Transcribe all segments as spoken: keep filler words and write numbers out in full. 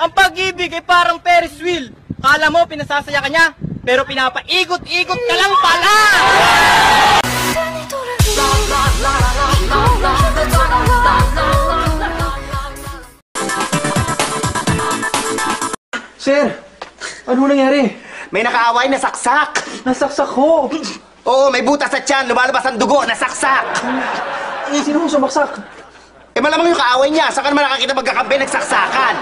Ang pag-ibig ay parang Ferris wheel. Kala mo pinasasaya ka niya, pero pinapaigot-igot ka lang pala! Sir, ano nangyari? May nakaaway na saksak! Nasaksak ko! Oo, may butas sa tiyan, lumalabas ang dugo, nasaksak! Sino kong sumaksak? Eh malamang yung kaaway niya, saan ka naman nakakita magkakampi, nagsaksakan!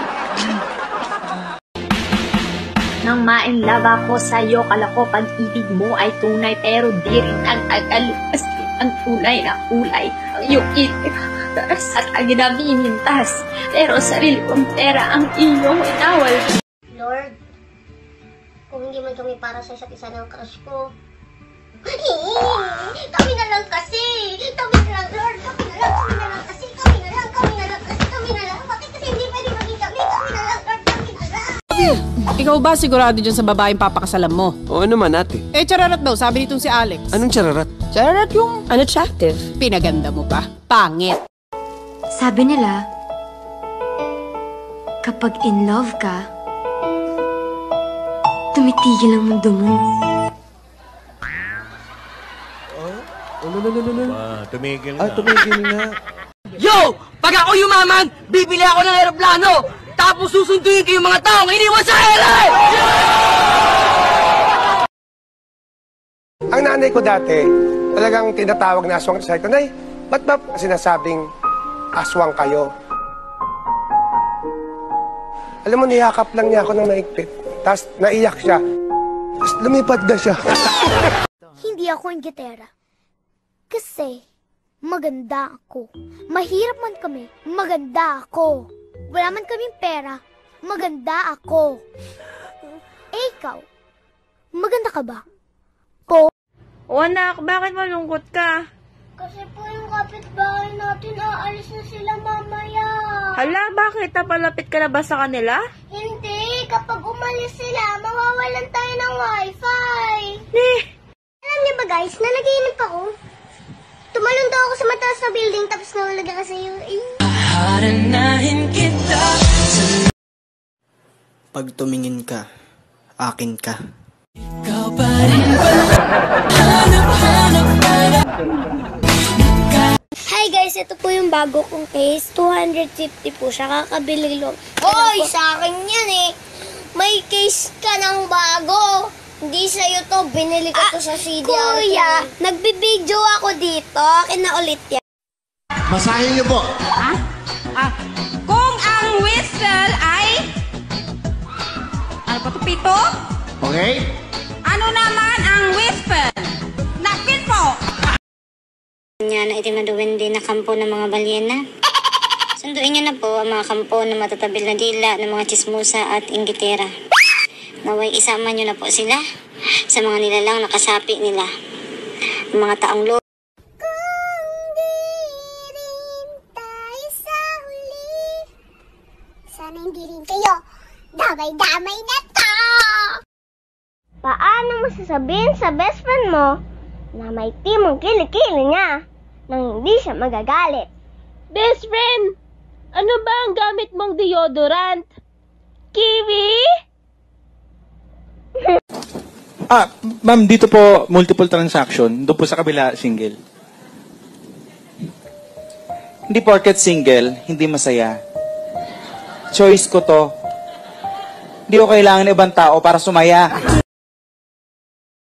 Nang ma-inlove ako sa'yo, kala ko pag-ibig mo ay tunay, pero di rin ang tagalupas ang tunay na kulay. Yung itik at ang ginabinintas, pero sarili kong pera ang iyong inawal. Lord, kung hindi man kami para sa isa't isa ng crush ko, kami na lang kasi, kami na lang Lord, kami na lang, kami na lang kasi, kami na lang, kami na lang kasi, kami na lang, bakit kasi hindi pwede maging kami, kami na lang Lord, kami na lang. Ikaw ba sigurado dyan sa babaeng papakasalam mo? Oo naman ate. Eh chararat daw, sabi nitong si Alex. Anong chararat? Chararat yung unattractive. Pinaganda mo pa, pangit. Sabi nila, kapag in love ka, tumitigil ang mundo mo. Oh, no, no, no, no, no. Ah, tumigil na. Ah, tumigil na. Yo! Pag ako yumaman, bibili ako ng aeroplano! Tapos susunduin ko yung mga taong iniwan sa ere! Ang nanay ko dati, talagang tinatawag na aswang. Sabi ko, Nay, ba't ba sinasabing aswang kayo? Alam mo, niyakap lang niya ako ng maigpit. Tapos naiyak siya. Tapos lumipad na siya. Hindi ako ang gitera. Kasi maganda ako. Mahirap man kami, maganda ako. Wala man kaming pera, maganda ako. Eh ikaw, maganda ka ba? Po? O anak, bakit malungkot ka? Kasi po yung kapitbahay natin, aalis na sila mamaya. Hala, bakit? Napalapit ka na ba sa kanila? Hindi. Kapag umalis sila, mawawalan tayo ng wifi. Eh. Alam niyo ba guys, nalaginip ako. Tumalon daw ako sa mataas na building tapos nalaga ka sa iyo. Haranahin kita. Pag tumingin ka, akin ka. Ikaw pa rin ba? Hi guys, ito po yung bago kong case. two hundred fifty po siya, kakabili lang. Hoy, sa akin yan eh. May case ka ng bago. Hindi sa'yo to. Binili ko ah, to sa C D R. Kuya, nagbibidyo ako dito. Akin na ulit yan. Masahin niyo po. Ha? Ah, kung ang whistle ay... Ano pa to? Pito? Okay. Ano naman ang whistle? Nakpit po. Nga na itim na duwende na kampo ng mga balyena. Sunduin niyo na po ang mga kampo ng matatabil na dila ng mga chismosa at inggitera. Naway isama niyo na po sila sa mga nilalang nakasapi nila. Ang mga taong lo... Kung di rin tayo sa huli, sana hindi rin kayo damay-damay na to! Paano mo sasabihin sa best friend mo na may timong kilikili niya nang hindi siya magagalit? Best friend! Ano ba ang gamit mong deodorant? Kiwi? Ah, ma'am, dito po multiple transaction. Doon po sa kabila, single. Hindi porket single, hindi masaya. Choice ko to. Hindi ko kailangan ibang tao para sumaya.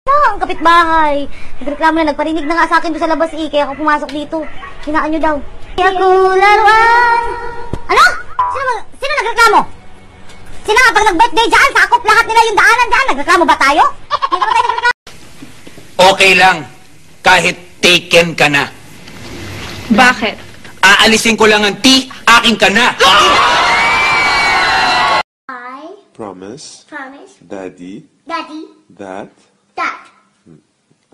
Ang kapitbahay. Nagreklamo na, nagparinig na nga sa akin doon sa labas eh. Kaya ako pumasok dito. Hinaan nyo daw. Ako laruan. Ano? Sino, sino nagreklamo? Sino nga pag nag-birthday dyan, sakop lahat nila yung daanan dyan. Nagreklamo ba tayo? Hindi ba tayo nagreklamo? Okay lang. Kahit taken ka na. Bakit? Aalisin ko lang ang tea. Aking ka na. I promise. Promise. Daddy. Daddy. That. That.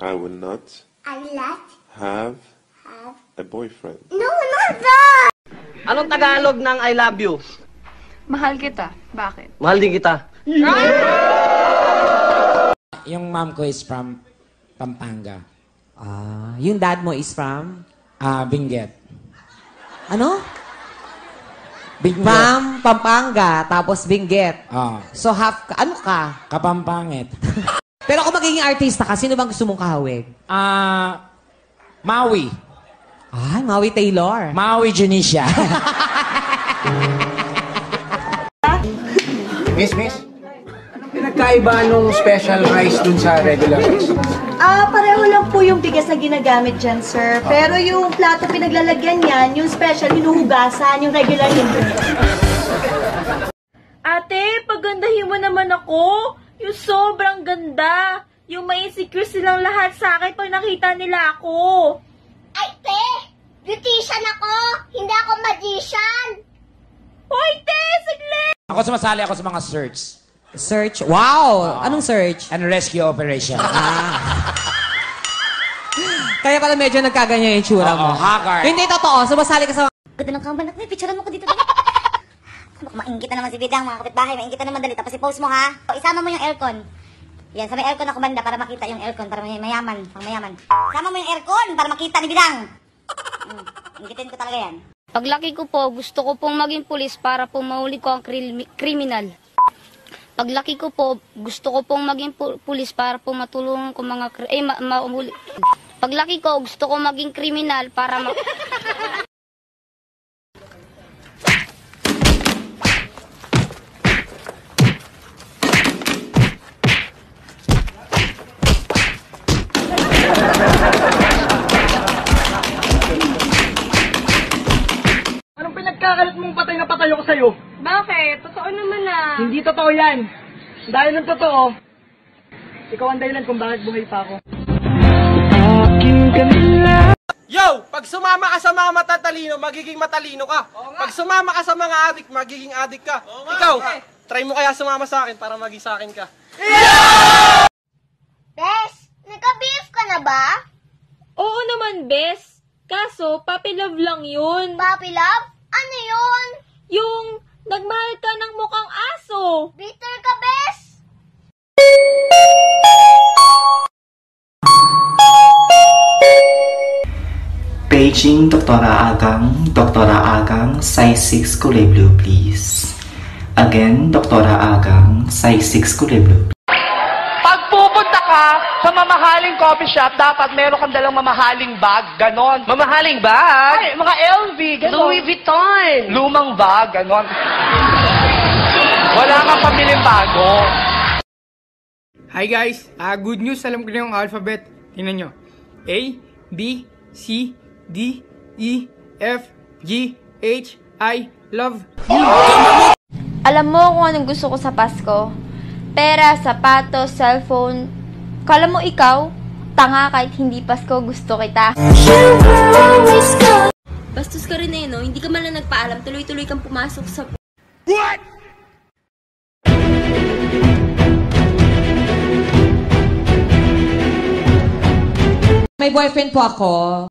I will not. I will not. Have. Have. A boyfriend. No, not that! Anong Tagalog ng I love you? Mahal kita. Bakit? Mahal din kita. Yeah! Yung mom ko is from Pampanga. Uh, yung dad mo is from? Uh, Benguet. Ano? Ma'am, Pampanga, tapos Benguet. Oh. So half ka, ano ka? Kapampangit. Pero kung magiging artista ka, sino bang gusto mong kahawig? Ah, uh, Maui. Ah, Maui Taylor. Maui Junisha. Miss, miss? Pinagkaiba nung special rice dun sa regular rice? Ah, pareho lang po yung bigas na ginagamit dyan, sir. Pero yung plato pinaglalagyan yan, yung special, hinuhugasan, yung regular hindi. Ate, pagandahin mo naman ako. Yung sobrang ganda. Yung may insecure silang lahat sa akin pag nakita nila ako. Ay, te! Beautician ako! Hindi ako magician! Hoy, te! Saglit! Ako sumasali ako sa mga search. Search? Wow! Uh, Anong search? And rescue operation. Ah. Kaya pala medyo nagkaganyan yung tsura uh, mo. Oo, hacker. Hindi, totoo. Sumasali ka sa mga... Ganda ng kambanak na. Picturean mo ko dito. Maingkit na naman si Bidang, mga kapitbahay. Maingkit na naman dali. Tapos i-post mo, ha? So, isama mo yung aircon. Yan, sa may aircon ako banda para makita yung aircon, para may mayaman, pang mayaman. Sama mo yung aircon para makita ni Bidang. Hmm, ingkitin ko talaga yan. Paglaki ko po, gusto ko pong maging pulis para po mahuli ko ang kri kriminal. Paglaki ko po, gusto ko pong maging pu pulis para po matulungan ko mga kri eh, ma mahuli. Paglaki ko, gusto ko maging kriminal para ma Kakalat mong patay na patay ako sa'yo. Bakit? Totoo naman ah. Hindi totoo yan. Dahil ng totoo, ikaw ang dahilan kung bakit buhay pa ako. Yo! Pag sumama ka sa mga matatalino, magiging matalino ka. Pag sumama ka sa mga adik, magiging adik ka. Ikaw, try mo kaya sumama sa akin para maging sa akin ka. Yeah! Bes, nagka-beef ka na ba? Oo naman, Bes. Kaso, puppy love lang yun. Puppy love? Ano yun? Yung nagmahal ka ng mukhang aso. Bitter ka, Bes! Paging Doktora Agang, Doktora Agang, size six kulay blue, please. Again, Doktora Agang, size six kulay blue. Pagpupunta ka sa mamahaling coffee shop, dapat meron kang dalang mamahaling bag, ganon. Mamahaling bag? Ay, mga L V, ganon. Louis Vuitton. Lumang bag, ganon. Wala kang pamili bago. Hi guys, uh, good news, alam ko na yung alphabet. Tingnan nyo. A, B, C, D, E, F, G, H, I, love you. Alam mo kung anong gusto ko sa Pasko? Pera, sapatos, cellphone. Kala mo ikaw? Tanga kahit hindi Pasko, gusto kita. Bastos ka rin eh, no? Hindi ka man lang nagpaalam. Tuloy-tuloy kang pumasok sa... What? May boyfriend po ako.